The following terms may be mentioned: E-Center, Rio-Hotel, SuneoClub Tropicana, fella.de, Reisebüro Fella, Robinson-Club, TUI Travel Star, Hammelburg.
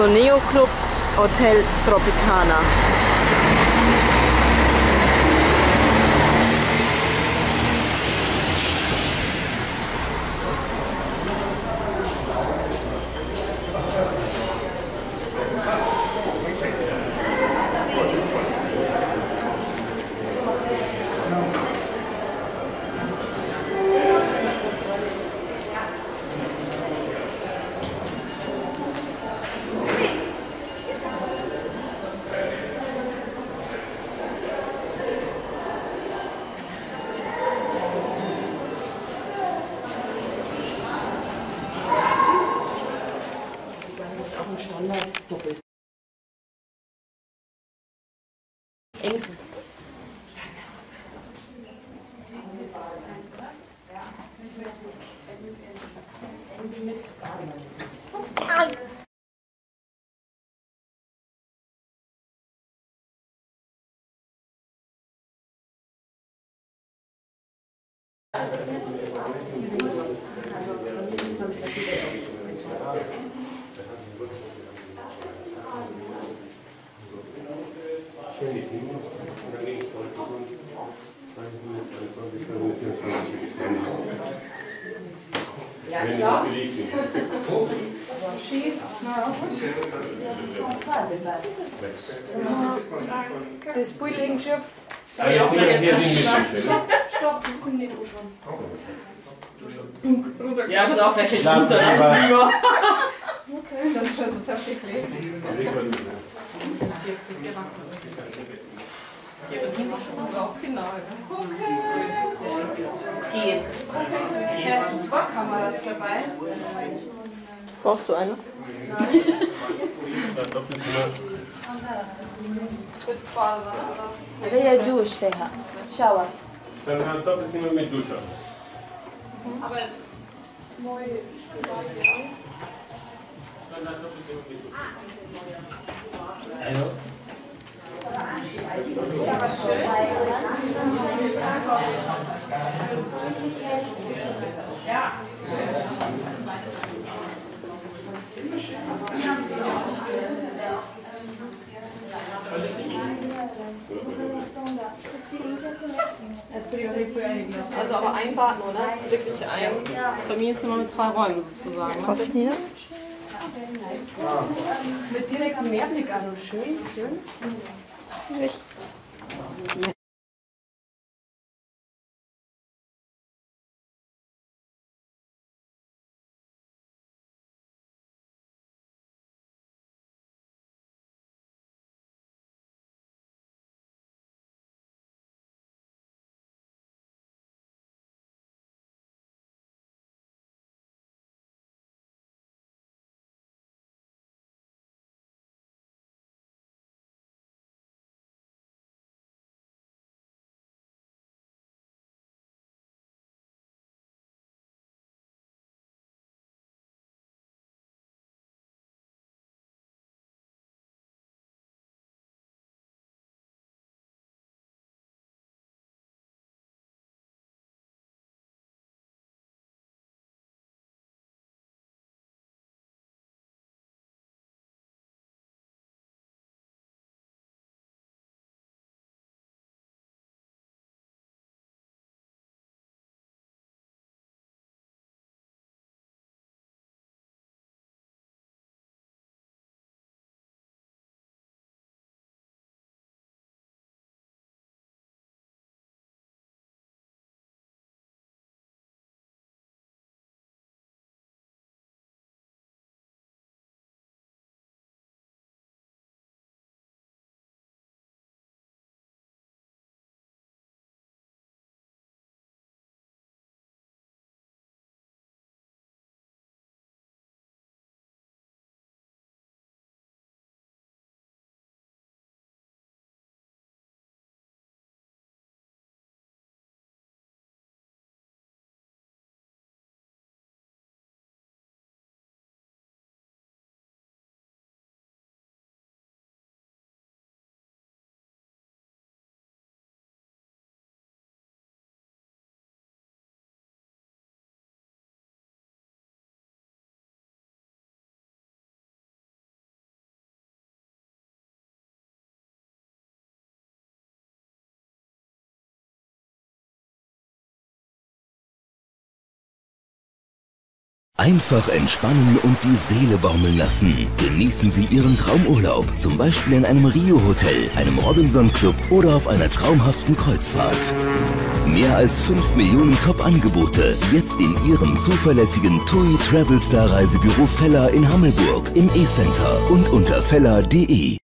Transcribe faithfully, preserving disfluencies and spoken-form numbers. SuneoClub Hotel Tropicana. Ja, klar. Das Bildungsschiff. Aber jetzt sind wir hier nicht. Stopp, das kommt nicht anschauen. Ja, aber auch welche Schuhe. Okay. Das ist schon so versteckt. Ja, aber die machen wir auch genau. Okay, cool. Okay. Hast du zwei Kameras dabei? Brauchst du eine? Nein. Mit Dusche, Shower. Dann ein Doppelzimmer mit Dusche. Aber neu ist ein Doppelzimmer mit Dusche. Hallo? Ja. Also aber ein Bad nur, oder? Das ist wirklich ein Familienzimmer mit zwei Räumen sozusagen. Kommt ich nieder? Mit direktem Meerblick, also schön, schön. Nicht. Einfach entspannen und die Seele baumeln lassen. Genießen Sie Ihren Traumurlaub, zum Beispiel in einem Rio-Hotel, einem Robinson-Club oder auf einer traumhaften Kreuzfahrt. Mehr als fünf Millionen Top-Angebote, jetzt in Ihrem zuverlässigen T U I Travel Star Reisebüro Fella in Hammelburg, im E-Center und unter fella punkt de.